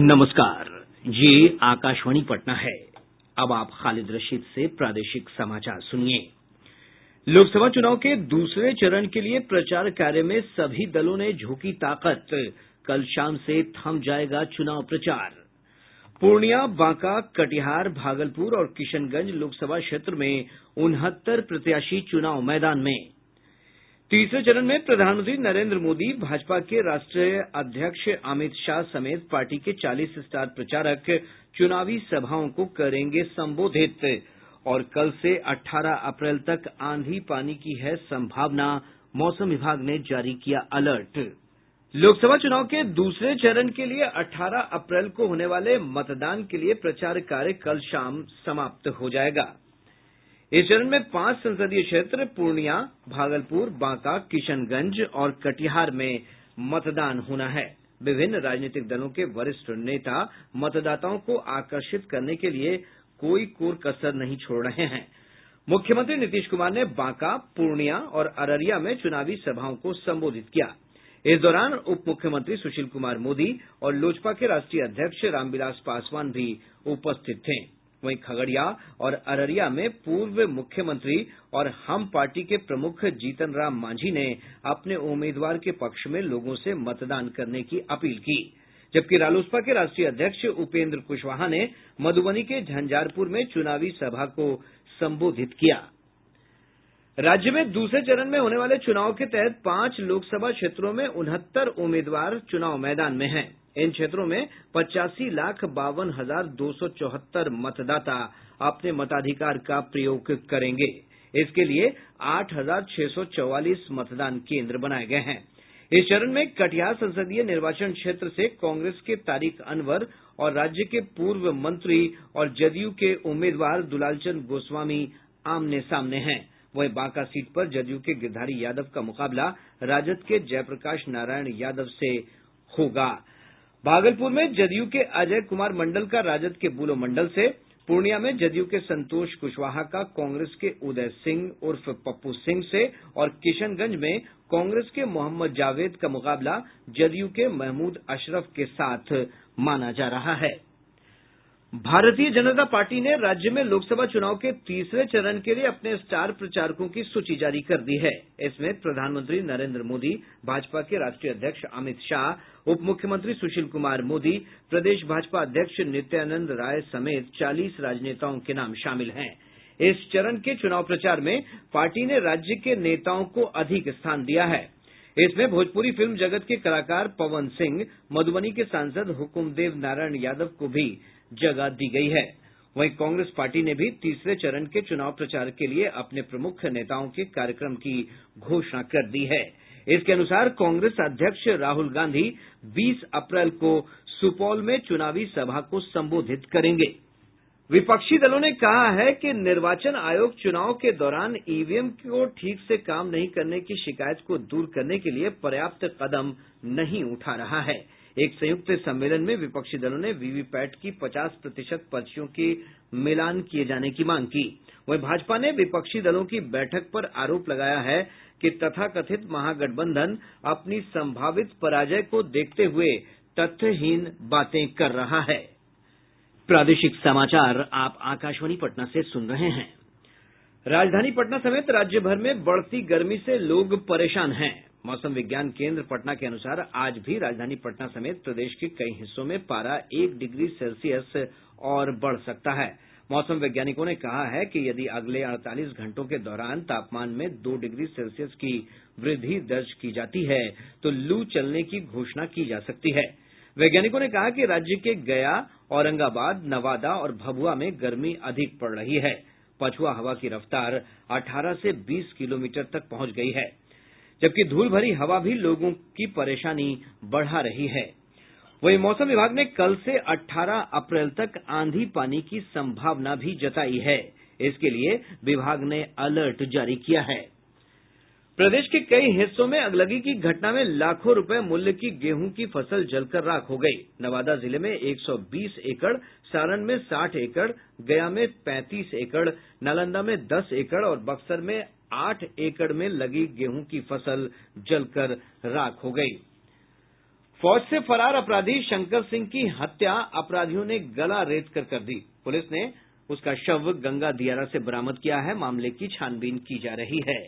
नमस्कार, ये आकाशवाणी पटना है। अब आप खालिद रशीद से प्रादेशिक समाचार सुनिए। लोकसभा चुनाव के दूसरे चरण के लिए प्रचार कार्य में सभी दलों ने झोंकी ताकत। कल शाम से थम जाएगा चुनाव प्रचार। पूर्णिया, बांका, कटिहार, भागलपुर और किशनगंज लोकसभा क्षेत्र में 69 प्रत्याशी चुनाव मैदान में। तीसरे चरण में प्रधानमंत्री नरेंद्र मोदी, भाजपा के राष्ट्रीय अध्यक्ष अमित शाह समेत पार्टी के 40 स्टार प्रचारक चुनावी सभाओं को करेंगे संबोधित। और कल से 18 अप्रैल तक आंधी पानी की है संभावना, मौसम विभाग ने जारी किया अलर्ट। लोकसभा चुनाव के दूसरे चरण के लिए 18 अप्रैल को होने वाले मतदान के लिए प्रचार कार्य कल शाम समाप्त हो जाएगा। इस चरण में 5 संसदीय क्षेत्र पूर्णिया, भागलपुर, बांका, किशनगंज और कटिहार में मतदान होना है। विभिन्न राजनीतिक दलों के वरिष्ठ नेता मतदाताओं को आकर्षित करने के लिए कोई कोर कसर नहीं छोड़ रहे हैं। मुख्यमंत्री नीतीश कुमार ने बांका, पूर्णिया और अररिया में चुनावी सभाओं को संबोधित किया। इस दौरान उप मुख्यमंत्री सुशील कुमार मोदी और लोजपा के राष्ट्रीय अध्यक्ष रामविलास पासवान भी उपस्थित थे। वहीं खगड़िया और अररिया में पूर्व मुख्यमंत्री और हम पार्टी के प्रमुख जीतन राम मांझी ने अपने उम्मीदवार के पक्ष में लोगों से मतदान करने की अपील की, जबकि रालोसपा के राष्ट्रीय अध्यक्ष उपेंद्र कुशवाहा ने मधुबनी के झंझारपुर में चुनावी सभा को संबोधित किया। राज्य में दूसरे चरण में होने वाले चुनाव के तहत 5 लोकसभा क्षेत्रों में 69 उम्मीदवार चुनाव मैदान में हैं। इन क्षेत्रों में 85,52,274 मतदाता अपने मताधिकार का प्रयोग करेंगे। इसके लिए 8,644 मतदान केंद्र बनाए गए हैं। इस चरण में कटिहार संसदीय निर्वाचन क्षेत्र से कांग्रेस के तारिक अनवर और राज्य के पूर्व मंत्री और जदयू के उम्मीदवार दुलालचंद गोस्वामी आमने सामने हैं। वहीं बांका सीट पर जदयू के गिरधारी यादव का मुकाबला राजद के जयप्रकाश नारायण यादव से होगा। भागलपुर में जदयू के अजय कुमार मंडल का राजद के भूलो मंडल से, पूर्णिया में जदयू के संतोष कुशवाहा का कांग्रेस के उदय सिंह उर्फ पप्पू सिंह से और किशनगंज में कांग्रेस के मोहम्मद जावेद का मुकाबला जदयू के महमूद अशरफ के साथ माना जा रहा है। भारतीय जनता पार्टी ने राज्य में लोकसभा चुनाव के तीसरे चरण के लिए अपने स्टार प्रचारकों की सूची जारी कर दी है। इसमें प्रधानमंत्री नरेंद्र मोदी, भाजपा के राष्ट्रीय अध्यक्ष अमित शाह, उप मुख्यमंत्री सुशील कुमार मोदी, प्रदेश भाजपा अध्यक्ष नित्यानंद राय समेत 40 राजनेताओं के नाम शामिल हैं। इस चरण के चुनाव प्रचार में पार्टी ने राज्य के नेताओं को अधिक स्थान दिया है। इसमें भोजपुरी फिल्म जगत के कलाकार पवन सिंह, मधुबनी के सांसद हुकुमदेव नारायण यादव को भी जगह दी गई है। वहीं कांग्रेस पार्टी ने भी तीसरे चरण के चुनाव प्रचार के लिए अपने प्रमुख नेताओं के कार्यक्रम की घोषणा कर दी है। इसके अनुसार कांग्रेस अध्यक्ष राहुल गांधी 20 अप्रैल को सुपौल में चुनावी सभा को संबोधित करेंगे। विपक्षी दलों ने कहा है कि निर्वाचन आयोग चुनाव के दौरान ईवीएम को ठीक से काम नहीं करने की शिकायत को दूर करने के लिए पर्याप्त कदम नहीं उठा रहा है। एक संयुक्त सम्मेलन में विपक्षी दलों ने वीवीपैट की 50% पर्चियों के मिलान किए जाने की मांग की। वहीं भाजपा ने विपक्षी दलों की बैठक पर आरोप लगाया है कि तथाकथित महागठबंधन अपनी संभावित पराजय को देखते हुए तथ्यहीन बातें कर रहा है। प्रादेशिक समाचार आप आकाशवाणी पटना से सुन रहे हैं। राजधानी पटना समेत राज्य भर में बढ़ती गर्मी से लोग परेशान हैं। मौसम विज्ञान केंद्र पटना के अनुसार आज भी राजधानी पटना समेत प्रदेश के कई हिस्सों में पारा 1 डिग्री सेल्सियस और बढ़ सकता है। मौसम वैज्ञानिकों ने कहा है कि यदि अगले 48 घंटों के दौरान तापमान में 2 डिग्री सेल्सियस की वृद्धि दर्ज की जाती है तो लू चलने की घोषणा की जा सकती है। वैज्ञानिकों ने कहा कि राज्य के गया, औरंगाबाद, नवादा और भभुआ में गर्मी अधिक पड़ रही है। पछुआ हवा की रफ्तार 18 से 20 किलोमीटर तक पहुंच गई है, जबकि धूल भरी हवा भी लोगों की परेशानी बढ़ा रही है। वहीं मौसम विभाग ने कल से 18 अप्रैल तक आंधी पानी की संभावना भी जताई है। इसके लिए विभाग ने अलर्ट जारी किया है। प्रदेश के कई हिस्सों में अगलगी की घटना में लाखों रुपए मूल्य की गेहूं की फसल जलकर राख हो गई। नवादा जिले में 120 एकड़, सारण में 60 एकड़, गया में 35 एकड़, नालंदा में 10 एकड़ और बक्सर में 8 एकड़ में लगी गेहूं की फसल जलकर राख हो गई। फौज से फरार अपराधी शंकर सिंह की हत्या अपराधियों ने गला रेत कर दी। पुलिस ने उसका शव गंगा दियारा से बरामद किया है। मामले की छानबीन की जा रही है।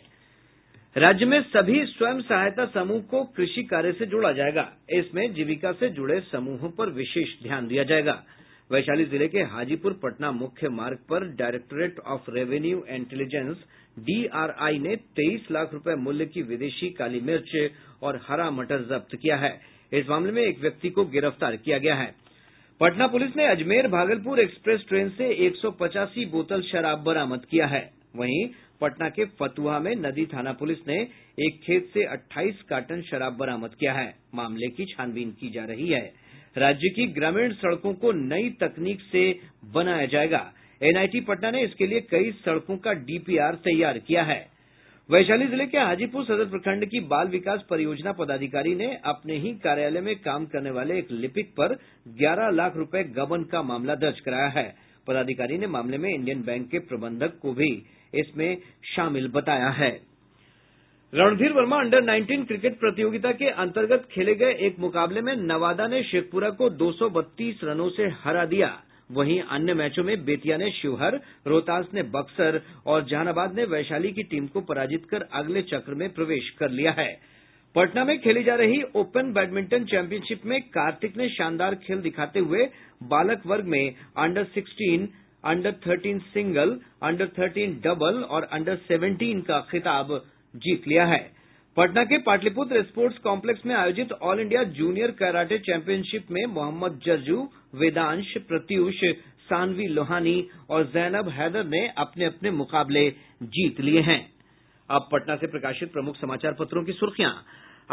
राज्य में सभी स्वयं सहायता समूह को कृषि कार्य से जोड़ा जाएगा। इसमें जीविका से जुड़े समूहों पर विशेष ध्यान दिया जाएगा। वैशाली जिले के हाजीपुर पटना मुख्य मार्ग पर directorate of revenue intelligence DRI ने 23 लाख रुपए मूल्य की विदेशी काली मिर्च और हरा मटर जब्त किया है। इस मामले में एक व्यक्ति को गिरफ्तार किया गया है। पटना पुलिस ने अजमेर भागलपुर एक्सप्रेस ट्रेन से 185 बोतल शराब बरामद किया है। वहीं पटना के फतुहा में नदी थाना पुलिस ने एक खेत से 28 कार्टन शराब बरामद किया है। मामले की छानबीन की जा रही है। राज्य की ग्रामीण सड़कों को नई तकनीक से बनाया जाएगा। एनआईटी पटना ने इसके लिए कई सड़कों का डीपीआर तैयार किया है। वैशाली जिले के हाजीपुर सदर प्रखंड की बाल विकास परियोजना पदाधिकारी ने अपने ही कार्यालय में काम करने वाले एक लिपिक पर 11 लाख रुपए गबन का मामला दर्ज कराया है। पदाधिकारी ने मामले में इंडियन बैंक के प्रबंधक को भी इसमें शामिल बताया है। रणधीर वर्मा अंडर 19 क्रिकेट प्रतियोगिता के अंतर्गत खेले गए एक मुकाबले में नवादा ने शेखपुरा को 232 रनों से हरा दिया। वहीं अन्य मैचों में बेतिया ने शिवहर, रोहतास ने बक्सर और जहानाबाद ने वैशाली की टीम को पराजित कर अगले चक्र में प्रवेश कर लिया है। पटना में खेली जा रही ओपन बैडमिंटन चैंपियनशिप में कार्तिक ने शानदार खेल दिखाते हुए बालक वर्ग में under 16, under 13 single, under 13 double और अंडर 17 का खिताब जीत लिया है। पटना के पाटलिपुत्र स्पोर्ट्स कॉम्प्लेक्स में आयोजित all India junior karate championship में मोहम्मद जर्जू, वेदांश, प्रत्यूष, सानवी लोहानी और जैनब हैदर ने अपने अपने मुकाबले जीत लिए हैं। अब पटना से प्रकाशित प्रमुख समाचार पत्रों की सुर्खियां।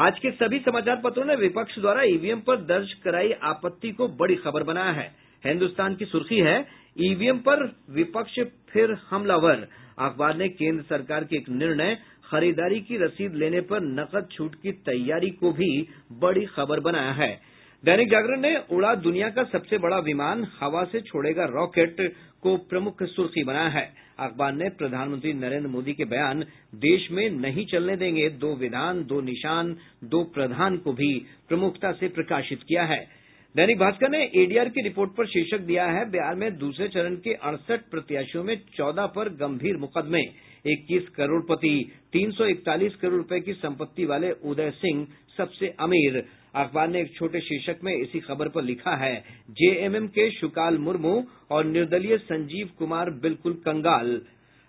आज के सभी समाचार पत्रों ने विपक्ष द्वारा ईवीएम पर दर्ज कराई आपत्ति को बड़ी खबर बनाया है। हिन्दुस्तान की सुर्खी है, ईवीएम पर विपक्ष फिर हमलावर। अखबार ने केंद्र सरकार के एक निर्णय, खरीदारी की रसीद लेने पर नकद छूट की तैयारी को भी बड़ी खबर बनाया है। दैनिक जागरण ने उड़ा दुनिया का सबसे बड़ा विमान, हवा से छोड़ेगा रॉकेट को प्रमुख सुर्खी बनाया है। अखबार ने प्रधानमंत्री नरेंद्र मोदी के बयान, देश में नहीं चलने देंगे दो विधान, दो निशान, दो प्रधान को भी प्रमुखता से प्रकाशित किया है। दैनिक भास्कर ने एडीआर की रिपोर्ट पर शीर्षक दिया है, बिहार में दूसरे चरण के 68 प्रत्याशियों में 14 पर गंभीर मुकदमे, 21 करोड़पति, 341 करोड़ रुपए की संपत्ति वाले उदय सिंह सबसे अमीर। अखबार ने एक छोटे शीर्षक में इसी खबर पर लिखा है, जेएमएम के शुकाल मुर्मू और निर्दलीय संजीव कुमार बिल्कुल कंगाल।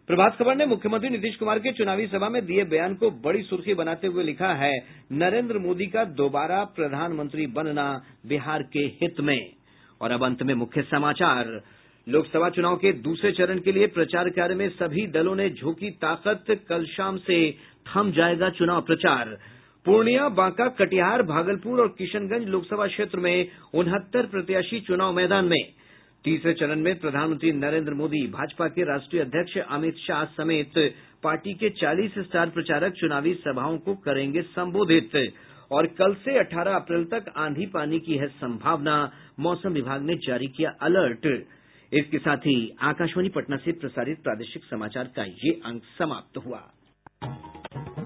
प्रभात खबर ने मुख्यमंत्री नीतीश कुमार के चुनावी सभा में दिए बयान को बड़ी सुर्खी बनाते हुए लिखा है, नरेंद्र मोदी का दोबारा प्रधानमंत्री बनना बिहार के हित में। और अब अंत में मुख्य समाचार। लोकसभा चुनाव के दूसरे चरण के लिए प्रचार कार्य में सभी दलों ने झोंकी ताकत, कल शाम से थम जाएगा चुनाव प्रचार। पूर्णिया, बांका, कटिहार, भागलपुर और किशनगंज लोकसभा क्षेत्र में 69 प्रत्याशी चुनाव मैदान में। तीसरे चरण में प्रधानमंत्री नरेंद्र मोदी, भाजपा के राष्ट्रीय अध्यक्ष अमित शाह समेत पार्टी के 40 स्टार प्रचारक चुनावी सभाओं को करेंगे संबोधित। और कल से 18 अप्रैल तक आंधी पानी की है संभावना, मौसम विभाग ने जारी किया अलर्ट। इसके साथ ही आकाशवाणी पटना से प्रसारित प्रादेशिक समाचार का ये अंक समाप्त हुआ।